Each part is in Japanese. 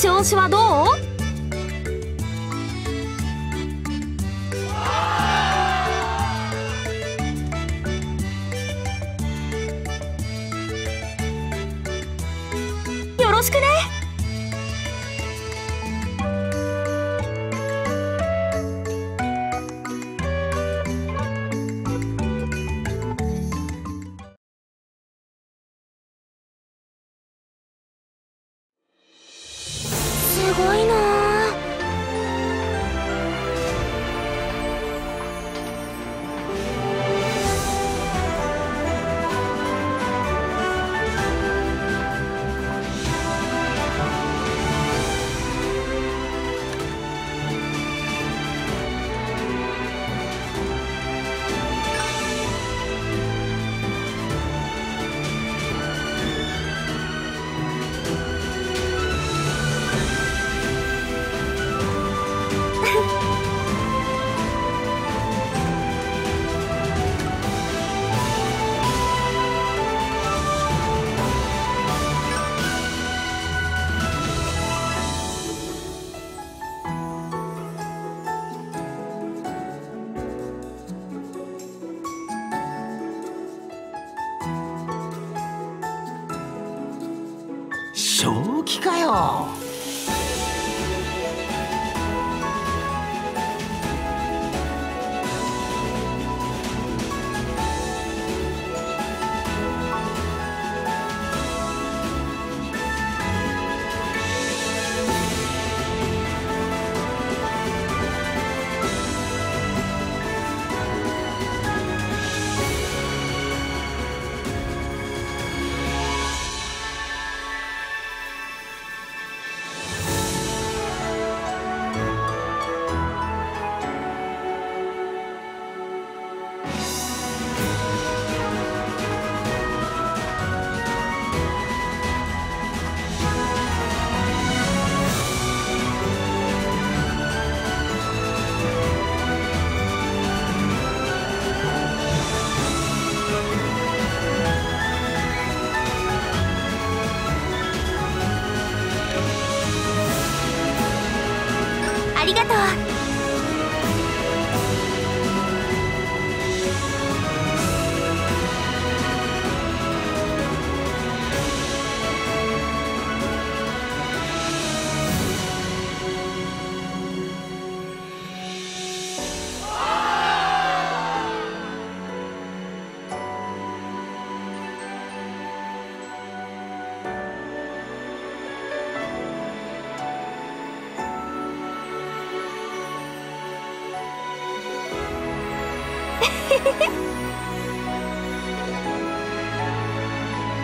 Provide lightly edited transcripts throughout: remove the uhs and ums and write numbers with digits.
調子はどう？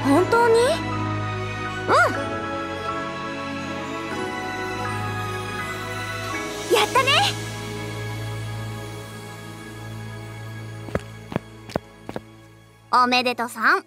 本当に？うん。やったね。おめでとさん。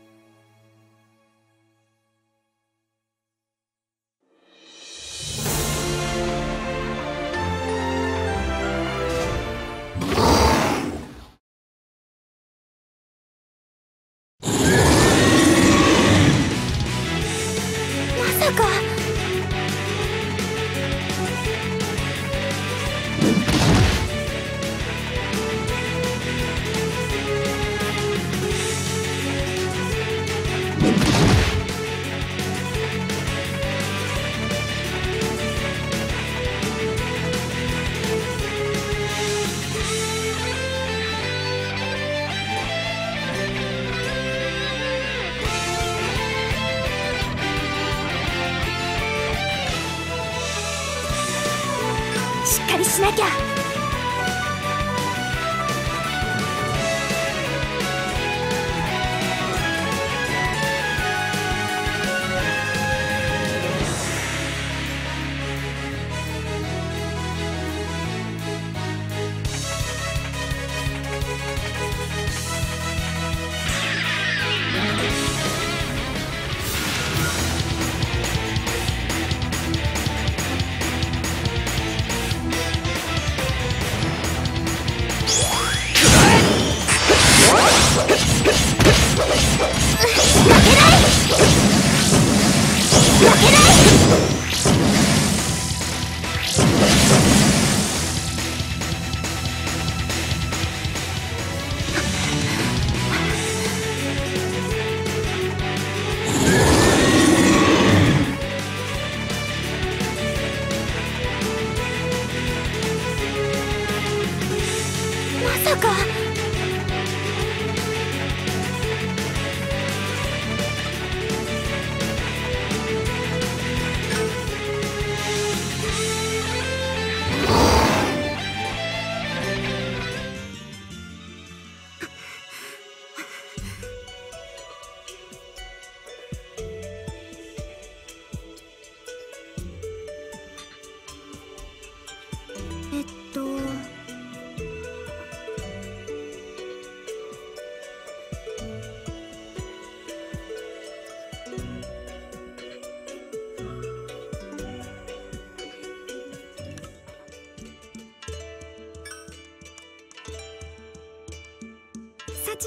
しなきゃ。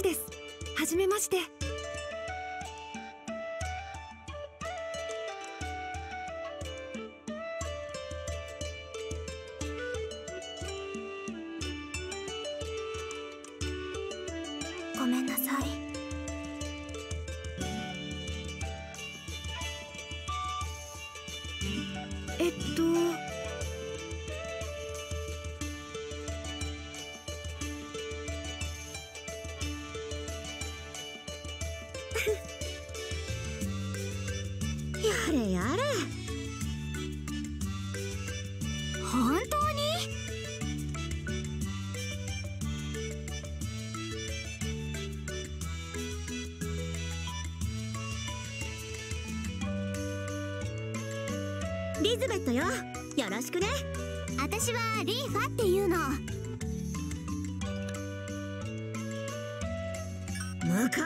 です。はじめまして。ごめんなさい。やれやれ。本当に？リズベットよ、よろしくね。私はリーファっていうの。むかっ。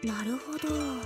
なるほど。うん。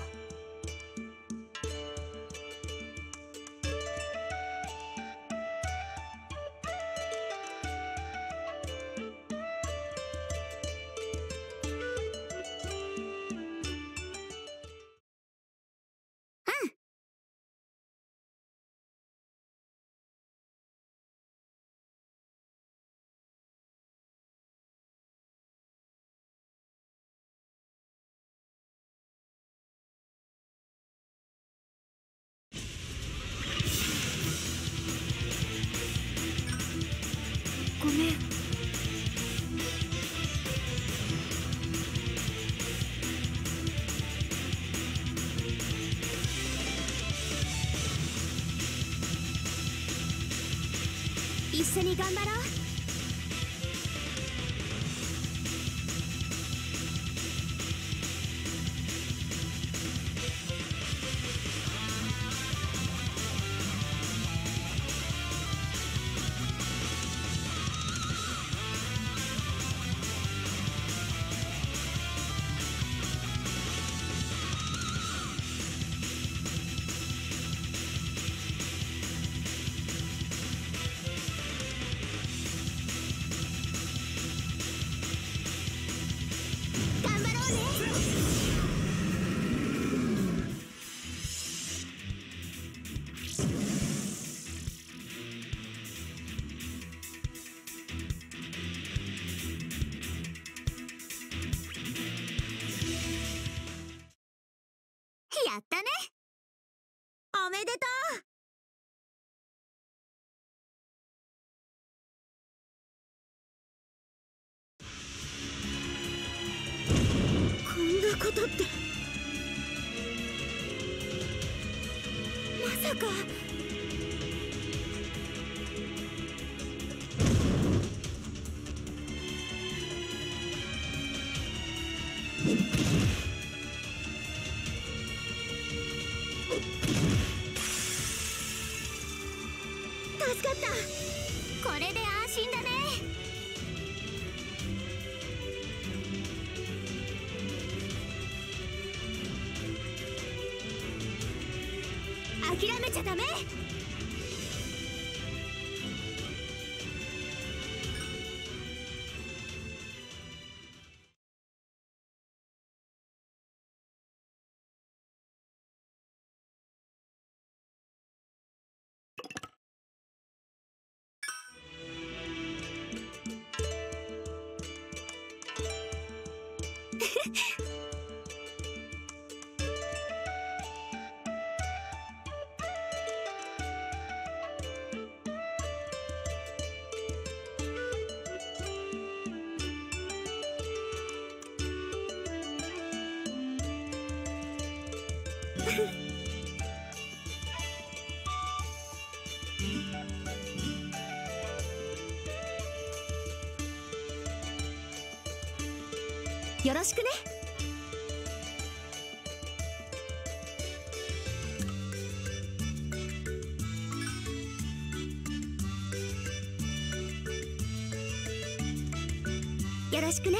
ごめん。一緒に頑張ろう。 やったね。おめでとう。こんなことって、まさか。助かった。これで安心だね。諦めちゃダメ。よろしくね。よろしくね。